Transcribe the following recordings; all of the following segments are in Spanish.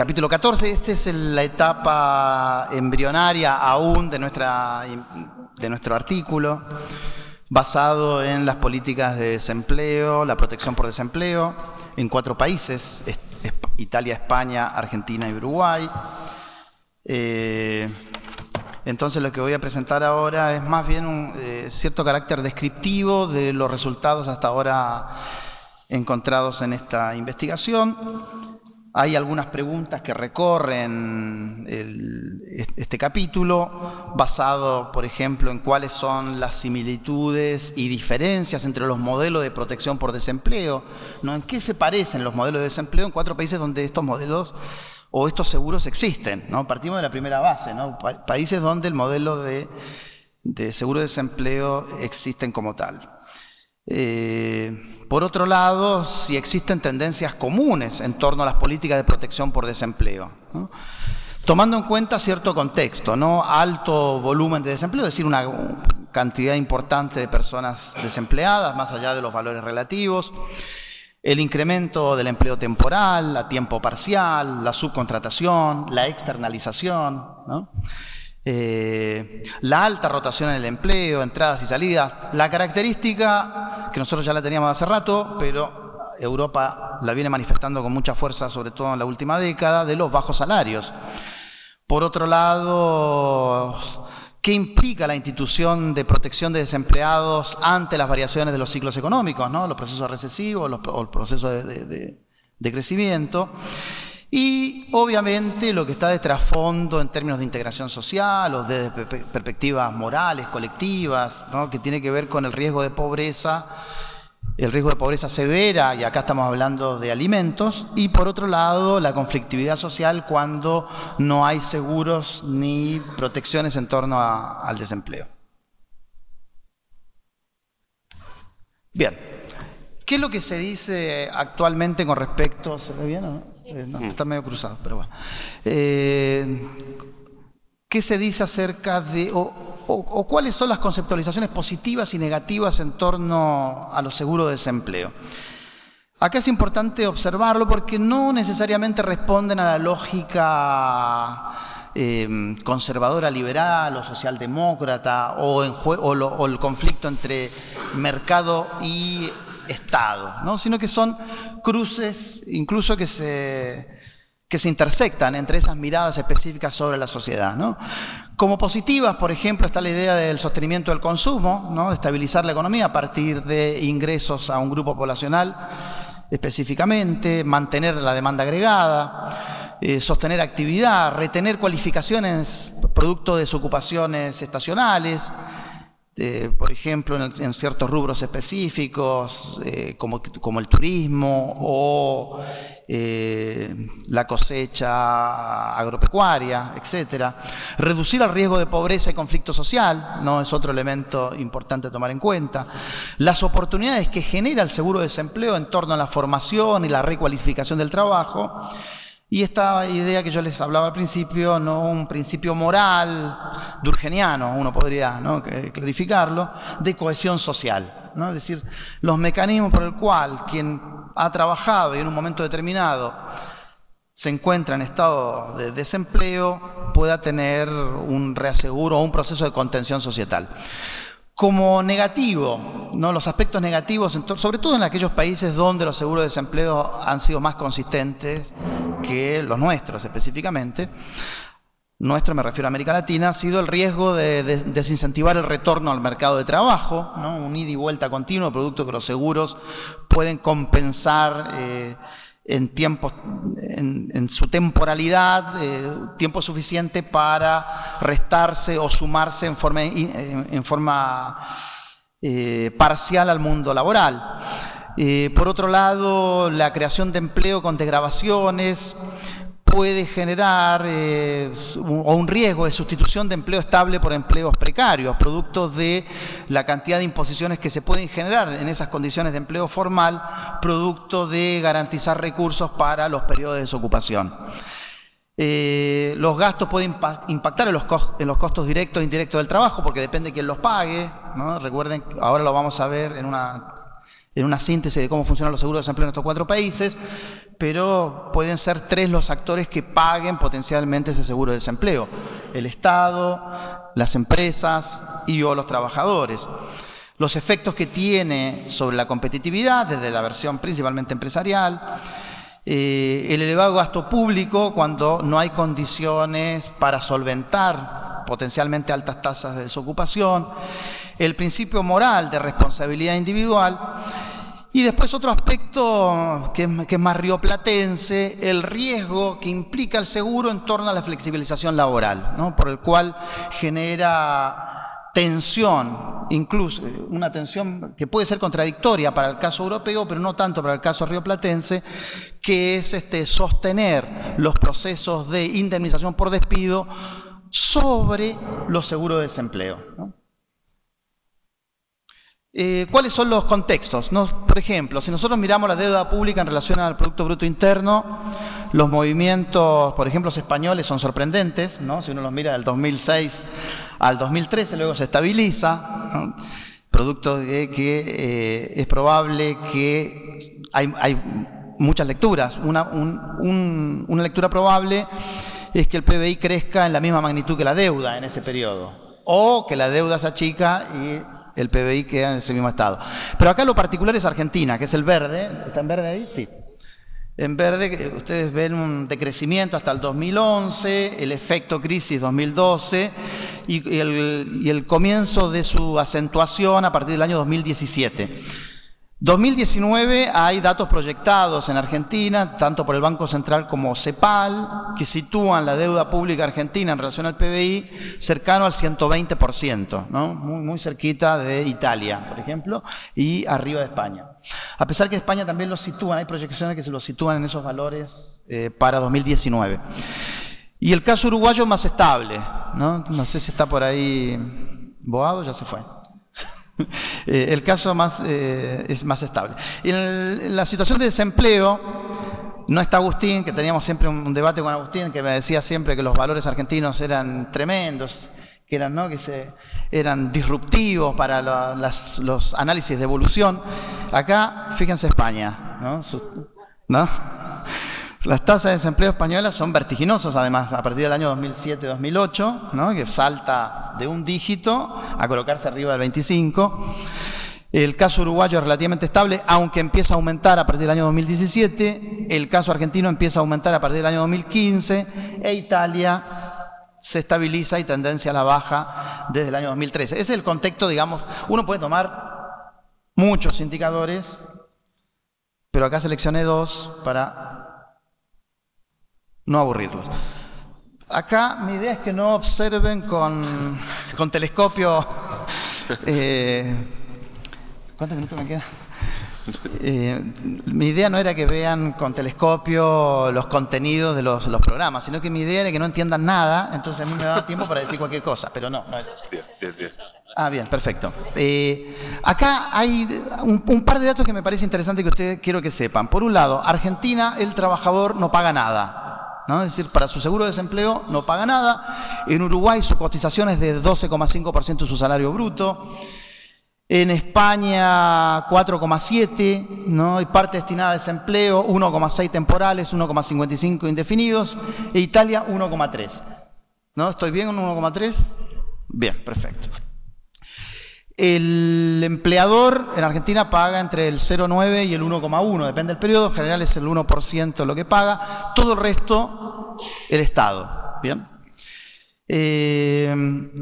capítulo 14. Esta es la etapa embrionaria aún de, nuestro artículo, basado en las políticas de desempleo, la protección por desempleo, en 4 países, Italia, España, Argentina y Uruguay. Entonces lo que voy a presentar ahora es más bien un cierto carácter descriptivo de los resultados hasta ahora encontrados en esta investigación. Hay algunas preguntas que recorren este capítulo, basado, por ejemplo, en cuáles son las similitudes y diferencias entre los modelos de protección por desempleo, ¿no? ¿En qué se parecen los modelos de desempleo en 4 países donde estos modelos o estos seguros existen, ¿no? Partimos de la primera base, ¿no? Países donde el modelo de seguro de desempleo existen como tal. Por otro lado, si existen tendencias comunes en torno a las políticas de protección por desempleo, ¿no? Tomando en cuenta cierto contexto, ¿no? Alto volumen de desempleo, es decir, una cantidad importante de personas desempleadas, más allá de los valores relativos, el incremento del empleo temporal, a tiempo parcial, la subcontratación, la externalización, ¿no? La alta rotación en el empleo, entradas y salidas, la característica que nosotros ya la teníamos hace rato, pero Europa la viene manifestando con mucha fuerza, sobre todo en la última década, de los bajos salarios. Por otro lado, ¿qué implica la institución de protección de desempleados ante las variaciones de los ciclos económicos, ¿no? Los procesos recesivos, o el proceso de crecimiento? Y obviamente lo que está de trasfondo en términos de integración social o de perspectivas morales, colectivas, ¿no? Que tiene que ver con el riesgo de pobreza severa, y acá estamos hablando de alimentos, y por otro lado la conflictividad social cuando no hay seguros ni protecciones en torno al desempleo. Bien. ¿Qué es lo que se dice actualmente con respecto? ¿Se ve bien o no? No, está medio cruzado, pero bueno. ¿Qué se dice acerca de, o cuáles son las conceptualizaciones positivas y negativas en torno a los seguros de desempleo? Acá es importante observarlo porque no necesariamente responden a la lógica conservadora liberal o socialdemócrata o el conflicto entre mercado y Estado, ¿no? Sino que son cruces incluso que se intersectan entre esas miradas específicas sobre la sociedad, ¿no? Como positivas, por ejemplo, está la idea del sostenimiento del consumo, ¿no? Estabilizar la economía a partir de ingresos a un grupo poblacional específicamente, mantener la demanda agregada, sostener actividad, retener cualificaciones producto de desocupaciones estacionales, por ejemplo, en ciertos rubros específicos, como el turismo o la cosecha agropecuaria, etc. Reducir el riesgo de pobreza y conflicto social, ¿no? Es otro elemento importante a tomar en cuenta. Las oportunidades que genera el seguro de desempleo en torno a la formación y la recualificación del trabajo. Y esta idea que yo les hablaba al principio, ¿no? Un principio moral, durkheimiano, uno podría, ¿no?, clarificarlo, de cohesión social, ¿no? Es decir, los mecanismos por el cual quien ha trabajado y en un momento determinado se encuentra en estado de desempleo pueda tener un reaseguro o un proceso de contención societal. Como negativo, ¿no?, los aspectos negativos, sobre todo en aquellos países donde los seguros de desempleo han sido más consistentes que los nuestros específicamente, nuestro me refiero a América Latina, ha sido el riesgo de desincentivar el retorno al mercado de trabajo, ¿no? Un ida y vuelta continuo, producto que los seguros pueden compensar en su temporalidad, tiempo suficiente para restarse o sumarse en forma parcial al mundo laboral. Por otro lado, la creación de empleo con desgravaciones puede generar un riesgo de sustitución de empleo estable por empleos precarios, producto de la cantidad de imposiciones que se pueden generar en esas condiciones de empleo formal, producto de garantizar recursos para los periodos de desocupación. Los gastos pueden impactar en los costos directos e indirectos del trabajo, porque depende de quién los pague, ¿no? Recuerden, ahora lo vamos a ver en una síntesis de cómo funcionan los seguros de desempleo en estos 4 países, pero pueden ser tres los actores que paguen potencialmente ese seguro de desempleo: el Estado, las empresas y o los trabajadores. Los efectos que tiene sobre la competitividad, desde la versión principalmente empresarial, el elevado gasto público cuando no hay condiciones para solventar potencialmente altas tasas de desocupación, el principio moral de responsabilidad individual. Y después otro aspecto que es más rioplatense, el riesgo que implica el seguro en torno a la flexibilización laboral, ¿no? Por el cual genera tensión, incluso una tensión que puede ser contradictoria para el caso europeo, pero no tanto para el caso rioplatense, que es sostener los procesos de indemnización por despido sobre los seguros de desempleo, ¿no? ¿Cuáles son los contextos? Por ejemplo, si nosotros miramos la deuda pública en relación al Producto Bruto Interno, los movimientos, por ejemplo, los españoles son sorprendentes, ¿no? Si uno los mira del 2006 al 2013, luego se estabiliza, ¿no? Producto de que es probable que hay muchas lecturas. Una lectura probable es que el PBI crezca en la misma magnitud que la deuda en ese periodo, o que la deuda se achica y el PBI queda en ese mismo estado. Pero acá lo particular es Argentina, que es el verde. ¿Está en verde ahí? Sí. En verde ustedes ven un decrecimiento hasta el 2011, el efecto crisis 2012 y el comienzo de su acentuación a partir del año 2017. 2019 hay datos proyectados en Argentina, tanto por el Banco Central como Cepal, que sitúan la deuda pública argentina en relación al PBI cercano al 120%, ¿no? Muy cerquita de Italia, por ejemplo, y arriba de España. A pesar que España también lo sitúan, hay proyecciones que se lo sitúan en esos valores para 2019. Y el caso uruguayo más estable, ¿no? No sé si está por ahí Boado, ya se fue. El caso es más estable. En la situación de desempleo, no está Agustín, que teníamos siempre un debate con Agustín, que me decía siempre que los valores argentinos eran tremendos, que eran, ¿no? Eran disruptivos para los análisis de evolución. Acá, fíjense España, ¿no? ¿No? Las tasas de desempleo españolas son vertiginosas, además, a partir del año 2007-2008, ¿no? Que salta de un dígito a colocarse arriba del 25. El caso uruguayo es relativamente estable, aunque empieza a aumentar a partir del año 2017. El caso argentino empieza a aumentar a partir del año 2015. E Italia se estabiliza y tendencia a la baja desde el año 2013. Ese es el contexto, digamos. Uno puede tomar muchos indicadores, pero acá seleccioné dos para no aburrirlos. Acá mi idea es que no observen con telescopio. ¿Cuántos minutos me quedan? Mi idea no era que vean con telescopio los contenidos de los programas, sino que mi idea era que no entiendan nada, entonces a mí me daba tiempo para decir cualquier cosa, pero no es así. Bien. Ah, bien, perfecto. Acá hay un par de datos que me parece interesante que ustedes quiero que sepan. Por un lado, Argentina, el trabajador no paga nada, ¿no? Es decir, para su seguro de desempleo no paga nada. En Uruguay su cotización es de 12,5% de su salario bruto. En España 4,7%, ¿no? Hay parte destinada a desempleo, 1,6% temporales, 1,55% indefinidos. E Italia 1,3%. ¿No? ¿Estoy bien con 1,3%? Bien, perfecto. El empleador en Argentina paga entre el 0,9% y el 1,1%, depende del periodo, en general es el 1% lo que paga, todo el resto el Estado. Bien. En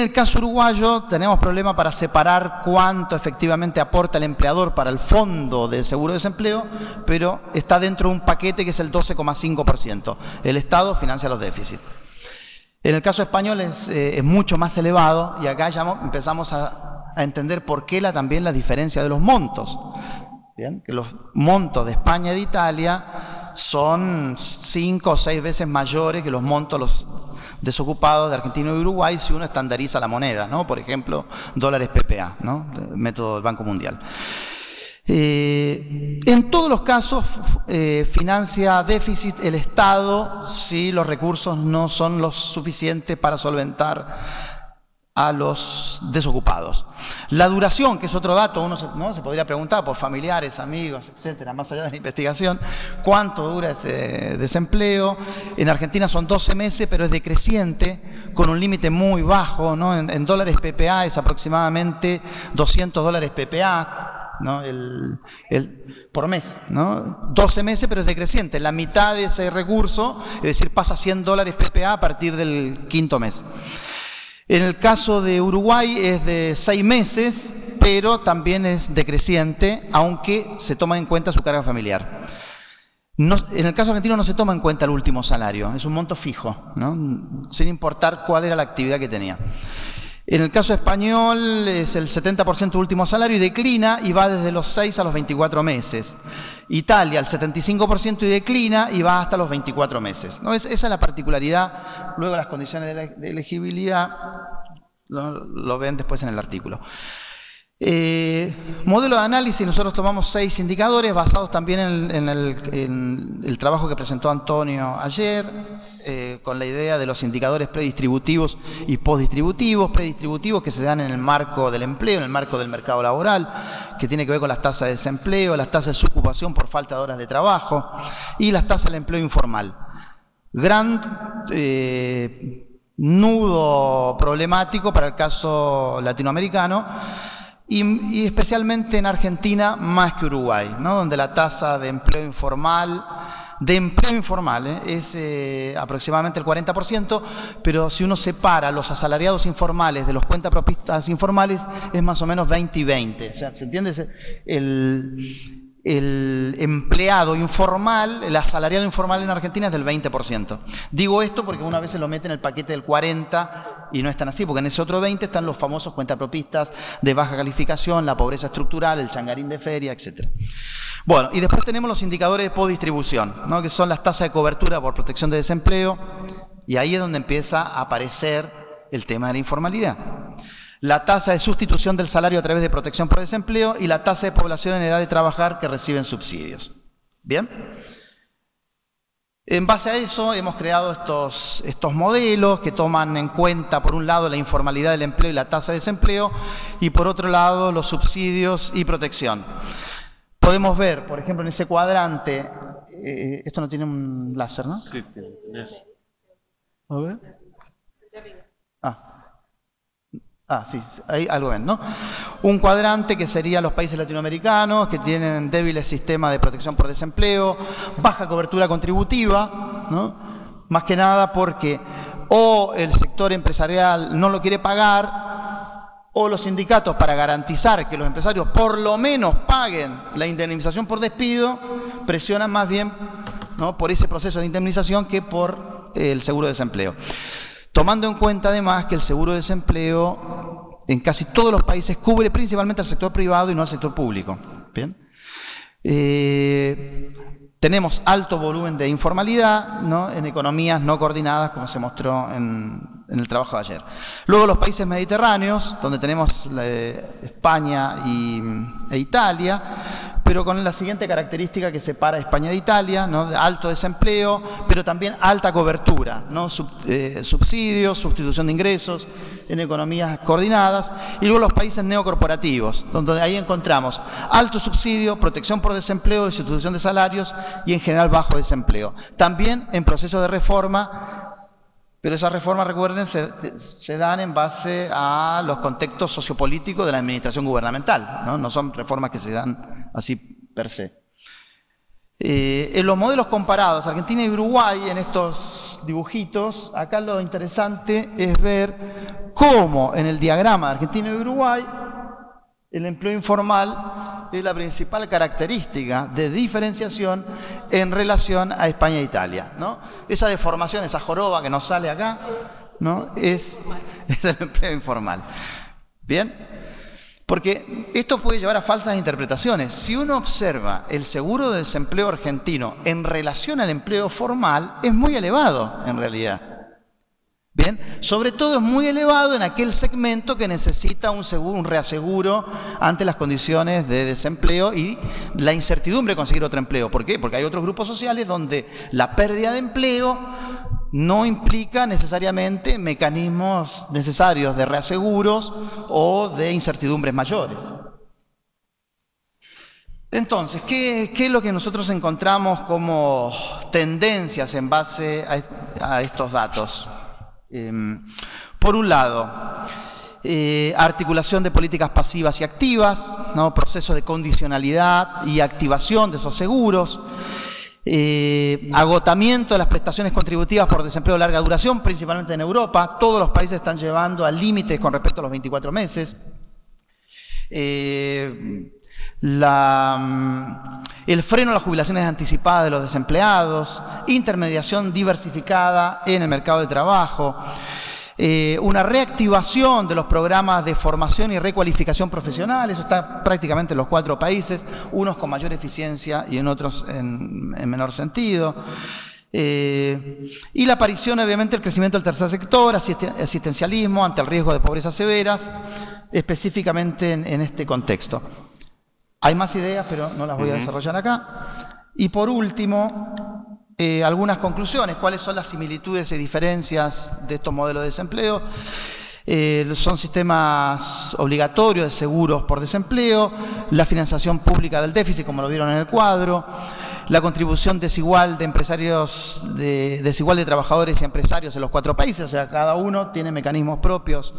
el caso uruguayo tenemos problema para separar cuánto efectivamente aporta el empleador para el fondo de seguro de desempleo, pero está dentro de un paquete que es el 12,5%, el Estado financia los déficits. En el caso español es mucho más elevado y acá ya empezamos a entender por qué también la diferencia de los montos. ¿Bien? Que los montos de España y de Italia son 5 o 6 veces mayores que los montos desocupados de Argentina y Uruguay si uno estandariza la moneda, ¿no? Por ejemplo, dólares PPA, ¿no? Método del Banco Mundial. En todos los casos financia déficit el Estado si los recursos no son los suficientes para solventar a los desocupados. La duración, que es otro dato, uno se podría preguntar por familiares, amigos, etcétera, más allá de la investigación, cuánto dura ese desempleo. En Argentina son 12 meses, pero es decreciente, con un límite muy bajo, ¿no? En dólares PPA es aproximadamente $200 PPA, ¿no? Por mes, ¿no? 12 meses, pero es decreciente. La mitad de ese recurso, es decir, pasa a $100 PPA a partir del quinto mes. En el caso de Uruguay es de 6 meses, pero también es decreciente, aunque se toma en cuenta su carga familiar. No, en el caso argentino no se toma en cuenta el último salario, es un monto fijo, ¿no? Sin importar cuál era la actividad que tenía. En el caso español es el 70% último salario y declina y va desde los 6 a los 24 meses. Italia, el 75% y declina y va hasta los 24 meses. ¿No? Esa es la particularidad. Luego las condiciones de elegibilidad lo ven después en el artículo. Modelo de análisis, nosotros tomamos 6 indicadores basados también en el trabajo que presentó Antonio ayer, con la idea de los indicadores predistributivos y postdistributivos. Predistributivos que se dan en el marco del empleo, en el marco del mercado laboral, que tiene que ver con las tasas de desempleo, las tasas de subocupación por falta de horas de trabajo y las tasas del empleo informal. Gran nudo problemático para el caso latinoamericano. Y especialmente en Argentina más que Uruguay, ¿no? Donde la tasa de empleo informal, es aproximadamente el 40%, pero si uno separa los asalariados informales de los cuentapropistas informales, es más o menos 20 y 20. O sea, ¿se entiende? El empleado informal, el asalariado informal en Argentina es del 20%. Digo esto porque una vez se lo mete en el paquete del 40%, y no están así, porque en ese otro 20 están los famosos cuentapropistas de baja calificación, la pobreza estructural, el changarín de feria, etc. Bueno, y después tenemos los indicadores de postdistribución, ¿no? Que son las tasas de cobertura por protección de desempleo, y ahí es donde empieza a aparecer el tema de la informalidad. La tasa de sustitución del salario a través de protección por desempleo y la tasa de población en edad de trabajar que reciben subsidios. ¿Bien? En base a eso hemos creado estos modelos que toman en cuenta, por un lado, la informalidad del empleo y la tasa de desempleo, y por otro lado, los subsidios y protección. Podemos ver, por ejemplo, en ese cuadrante, esto no tiene un láser, ¿no? Sí, sí. A ver. Ah, sí, ahí algo ven, ¿no? Un cuadrante que sería los países latinoamericanos, que tienen débiles sistemas de protección por desempleo, baja cobertura contributiva, ¿no? Más que nada porque o el sector empresarial no lo quiere pagar, o los sindicatos, para garantizar que los empresarios por lo menos paguen la indemnización por despido, presionan más bien, ¿no?, por ese proceso de indemnización que por el seguro de desempleo. Tomando en cuenta además que el seguro de desempleo en casi todos los países cubre principalmente al sector privado y no al sector público. ¿Bien? Tenemos alto volumen de informalidad, ¿no?, en economías no coordinadas, como se mostró en el trabajo de ayer. Luego los países mediterráneos, donde tenemos España e Italia, pero con la siguiente característica que separa España de Italia, ¿no? Alto desempleo, pero también alta cobertura, ¿no? Subsidios, sustitución de ingresos en economías coordinadas. Y luego los países neocorporativos, donde ahí encontramos alto subsidio, protección por desempleo, sustitución de salarios y en general bajo desempleo. También en proceso de reforma. Pero esas reformas, recuerden, se dan en base a los contextos sociopolíticos de la administración gubernamental, ¿no? No son reformas que se dan así per se. En los modelos comparados, Argentina y Uruguay, en estos dibujitos, acá lo interesante es ver cómo en el diagrama de Argentina y Uruguay, el empleo informal es la principal característica de diferenciación en relación a España e Italia, ¿no? Esa deformación, esa joroba que nos sale acá, ¿no?, es el empleo informal. ¿Bien? Porque esto puede llevar a falsas interpretaciones. Si uno observa el seguro de desempleo argentino en relación al empleo formal, es muy elevado en realidad. Bien, sobre todo es muy elevado en aquel segmento que necesita un reaseguro ante las condiciones de desempleo y la incertidumbre de conseguir otro empleo. ¿Por qué? Porque hay otros grupos sociales donde la pérdida de empleo no implica necesariamente mecanismos necesarios de reaseguros o de incertidumbres mayores. Entonces, ¿qué es lo que nosotros encontramos como tendencias en base a estos datos? Por un lado, articulación de políticas pasivas y activas, ¿no? Procesos de condicionalidad y activación de esos seguros, agotamiento de las prestaciones contributivas por desempleo de larga duración, principalmente en Europa. Todos los países están llevando a límites con respecto a los 24 meses. El freno a las jubilaciones anticipadas de los desempleados, intermediación diversificada en el mercado de trabajo, una reactivación de los programas de formación y recualificación profesional. Eso está prácticamente en los 4 países, unos con mayor eficiencia y en otros en menor sentido. Y la aparición, obviamente, del crecimiento del tercer sector, asistencialismo ante el riesgo de pobrezas severas, específicamente en este contexto. Hay más ideas, pero no las voy a desarrollar acá. Y por último, algunas conclusiones. ¿Cuáles son las similitudes y diferencias de estos modelos de desempleo? Son sistemas obligatorios de seguros por desempleo, la financiación pública del déficit, como lo vieron en el cuadro, la contribución desigual de empresarios, desigual de trabajadores y empresarios en los 4 países. O sea, cada uno tiene mecanismos propios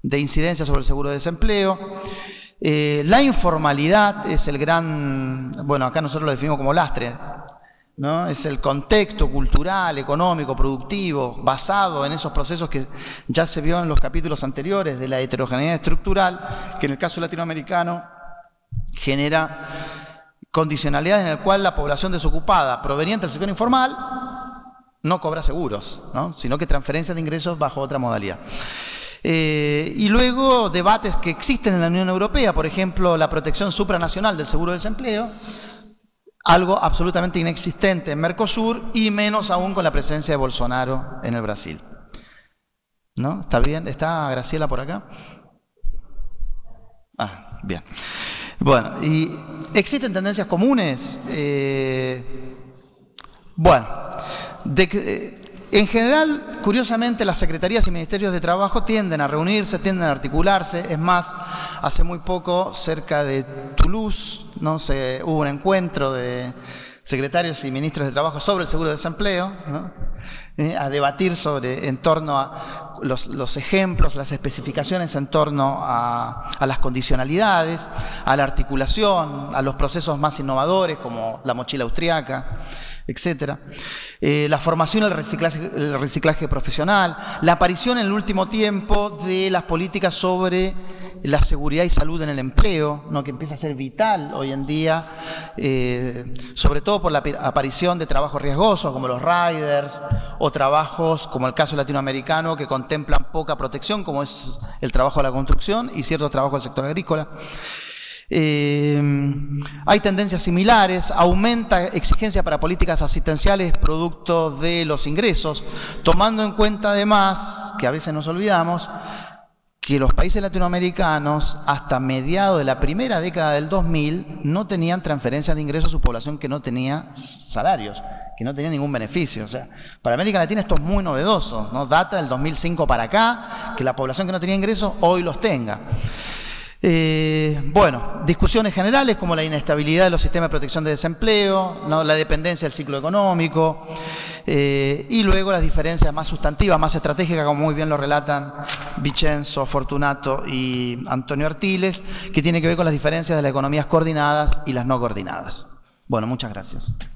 de incidencia sobre el seguro de desempleo. La informalidad es el gran, bueno, acá nosotros lo definimos como lastre, ¿no? Es el contexto cultural, económico, productivo, basado en esos procesos que ya se vio en los capítulos anteriores de la heterogeneidad estructural, que en el caso latinoamericano genera condicionalidades en el cual la población desocupada proveniente del sector informal no cobra seguros, ¿no? Sino que transferencias de ingresos bajo otra modalidad. Y luego debates que existen en la Unión Europea, por ejemplo, la protección supranacional del seguro de desempleo, algo absolutamente inexistente en Mercosur y menos aún con la presencia de Bolsonaro en el Brasil. ¿No? ¿Está bien? ¿Está Graciela por acá? Ah, bien. Bueno, y existen tendencias comunes. Bueno, en general, curiosamente, las secretarías y ministerios de trabajo tienden a reunirse, tienden a articularse. Es más, hace muy poco, cerca de Toulouse, ¿no? Hubo un encuentro de secretarios y ministros de trabajo sobre el seguro de desempleo, ¿no? A debatir en torno a los ejemplos, las especificaciones en torno a las condicionalidades, a la articulación, a los procesos más innovadores como la mochila austriaca, etcétera. La formación, el reciclaje profesional, la aparición en el último tiempo de las políticas sobre la seguridad y salud en el empleo, ¿no? Que empieza a ser vital hoy en día, sobre todo por la aparición de trabajos riesgosos como los riders o trabajos como el caso latinoamericano que contemplan poca protección, como es el trabajo de la construcción y ciertos trabajos del sector agrícola. Hay tendencias similares, aumenta exigencia para políticas asistenciales producto de los ingresos, tomando en cuenta además, que a veces nos olvidamos, que los países latinoamericanos hasta mediados de la primera década del 2000 no tenían transferencias de ingresos a su población que no tenía salarios, que no tenía ningún beneficio. O sea, para América Latina esto es muy novedoso, ¿no? Data del 2005 para acá, que la población que no tenía ingresos hoy los tenga. Bueno, discusiones generales como la inestabilidad de los sistemas de protección de desempleo, ¿no? La dependencia del ciclo económico, y luego las diferencias más sustantivas, más estratégicas, como muy bien lo relatan Vincenzo Fortunato y Antonio Artiles, que tiene que ver con las diferencias de las economías coordinadas y las no coordinadas. Bueno, muchas gracias.